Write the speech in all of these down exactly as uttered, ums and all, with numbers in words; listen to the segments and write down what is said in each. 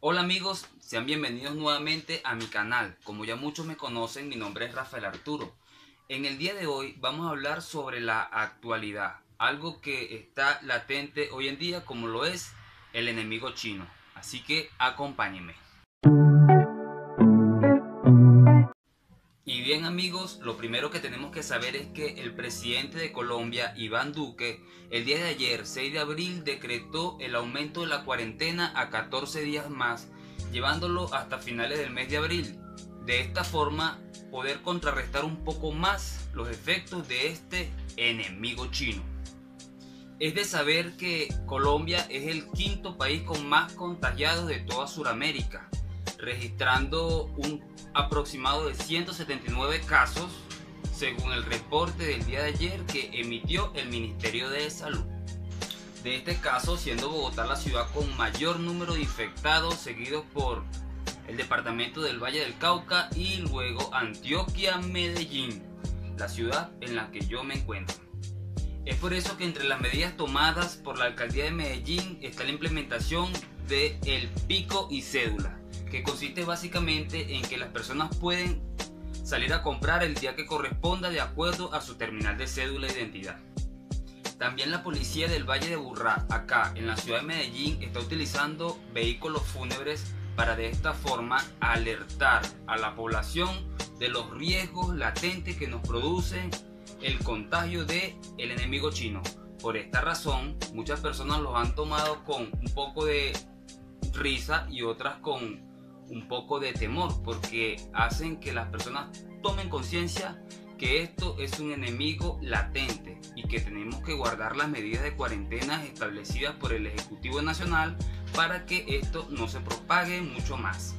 Hola amigos, sean bienvenidos nuevamente a mi canal. Como ya muchos me conocen, mi nombre es Rafael Arturo. En el día de hoy vamos a hablar sobre la actualidad, algo que está latente hoy en día como lo es el enemigo chino. Así que acompáñenme. Y bien amigos, lo primero que tenemos que saber es que el presidente de Colombia, Iván Duque, el día de ayer, seis de abril, decretó el aumento de la cuarentena a catorce días más, llevándolo hasta finales del mes de abril. De esta forma, poder contrarrestar un poco más los efectos de este enemigo chino. Es de saber que Colombia es el quinto país con más contagiados de toda Sudamérica, registrando un aproximado de ciento setenta y nueve casos según el reporte del día de ayer que emitió el Ministerio de Salud. De este caso, siendo Bogotá la ciudad con mayor número de infectados, seguido por el departamento del Valle del Cauca y luego Antioquia, Medellín, la ciudad en la que yo me encuentro. Es por eso que entre las medidas tomadas por la Alcaldía de Medellín está la implementación de el pico y cédula, que consiste básicamente en que las personas pueden salir a comprar el día que corresponda de acuerdo a su terminal de cédula de identidad. También la policía del Valle de Burrá, acá en la ciudad de Medellín, está utilizando vehículos fúnebres para de esta forma alertar a la población de los riesgos latentes que nos producen el contagio del enemigo chino. Por esta razón, muchas personas los han tomado con un poco de risa y otras con un poco de temor, porque hacen que las personas tomen conciencia que esto es un enemigo latente y que tenemos que guardar las medidas de cuarentena establecidas por el Ejecutivo Nacional para que esto no se propague mucho más.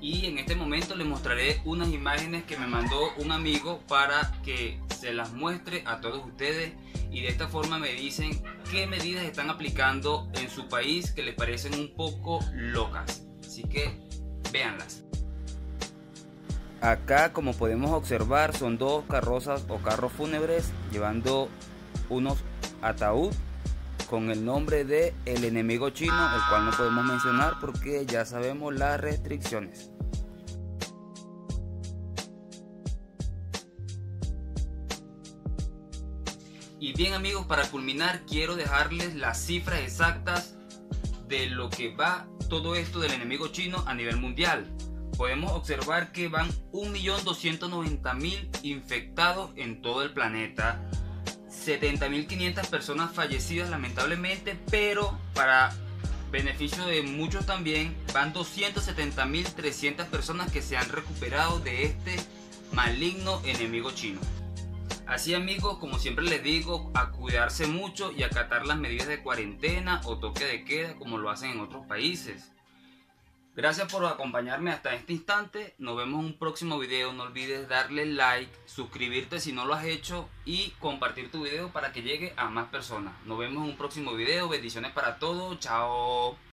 Y en este momento les mostraré unas imágenes que me mandó un amigo para que se las muestre a todos ustedes y de esta forma me dicen qué medidas están aplicando en su país que les parecen un poco locas. Así que véanlas. Acá, como podemos observar, son dos carrozas o carros fúnebres llevando unos ataúd con el nombre de el enemigo chino, el cual no podemos mencionar porque ya sabemos las restricciones. Y bien amigos, para culminar quiero dejarles las cifras exactas de lo que va todo esto del enemigo chino a nivel mundial. Podemos observar que van un millón doscientos noventa mil infectados en todo el planeta, setenta mil quinientas personas fallecidas lamentablemente, pero para beneficio de muchos también van doscientas setenta mil trescientas personas que se han recuperado de este maligno enemigo chino. Así amigos, como siempre les digo, a cuidarse mucho y acatar las medidas de cuarentena o toque de queda como lo hacen en otros países. Gracias por acompañarme hasta este instante, nos vemos en un próximo video, no olvides darle like, suscribirte si no lo has hecho y compartir tu video para que llegue a más personas. Nos vemos en un próximo video, bendiciones para todos, chao.